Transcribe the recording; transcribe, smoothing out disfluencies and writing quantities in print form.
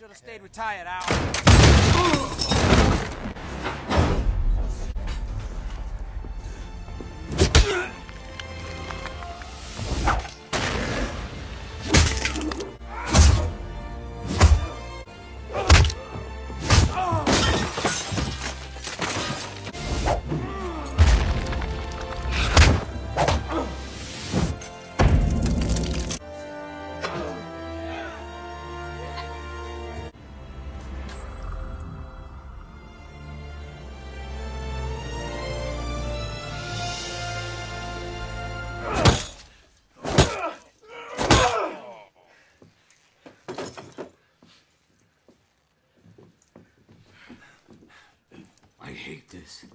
Should have stayed retired, Al. I hate this.